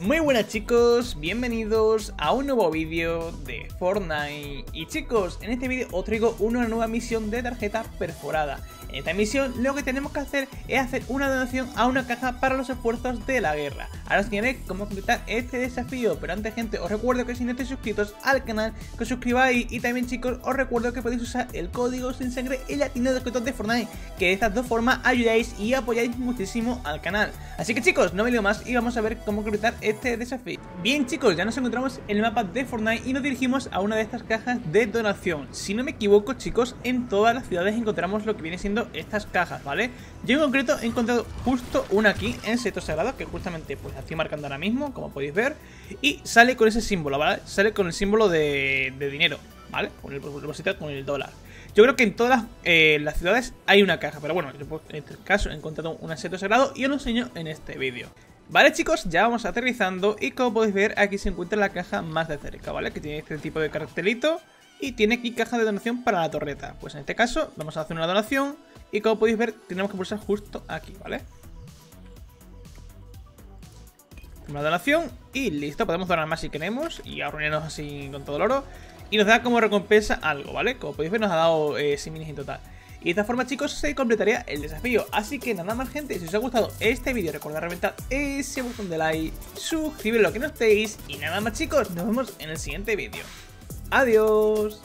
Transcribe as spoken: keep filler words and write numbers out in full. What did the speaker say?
Muy buenas chicos, bienvenidos a un nuevo vídeo de Fortnite. Y chicos, en este vídeo os traigo una nueva misión de tarjeta perforada. En esta misión lo que tenemos que hacer es hacer una donación a una caja para los esfuerzos de la guerra. Ahora os enseñaré cómo completar este desafío, pero antes gente os recuerdo que si no estáis suscritos al canal, que os suscribáis. Y también chicos os recuerdo que podéis usar el código SinSangre en la tienda de descuentos de Fortnite, que de estas dos formas ayudáis y apoyáis muchísimo al canal. Así que chicos, no me lío más y vamos a ver cómo completar este desafío. Bien chicos, ya nos encontramos en el mapa de Fortnite y nos dirigimos a una de estas cajas de donación. Si no me equivoco chicos, en todas las ciudades encontramos lo que viene siendo estas cajas, ¿vale? Yo en concreto he encontrado justo una aquí en Seto Sagrado, que justamente pues la estoy marcando ahora mismo, como podéis ver, y sale con ese símbolo, ¿vale? Sale con el símbolo de, de dinero, ¿vale? Con el bolsito, con el dólar. Yo creo que en todas las, eh, las ciudades hay una caja, pero bueno, en este caso he encontrado un Seto Sagrado y os lo enseño en este vídeo. Vale chicos, ya vamos aterrizando y como podéis ver aquí se encuentra la caja más de cerca, ¿vale? Que tiene este tipo de cartelito y tiene aquí caja de donación para la torreta. Pues en este caso vamos a hacer una donación y como podéis ver tenemos que pulsar justo aquí, ¿vale? Una donación y listo, podemos donar más si queremos y arruinarnos así con todo el oro. Y nos da como recompensa algo, ¿vale? Como podéis ver nos ha dado eh, cien minis en total. Y de esta forma chicos se completaría el desafío. Así que nada más gente, si os ha gustado este vídeo recordad reventar ese botón de like, suscribiros lo que no estéis. Y nada más chicos, nos vemos en el siguiente vídeo. Adiós.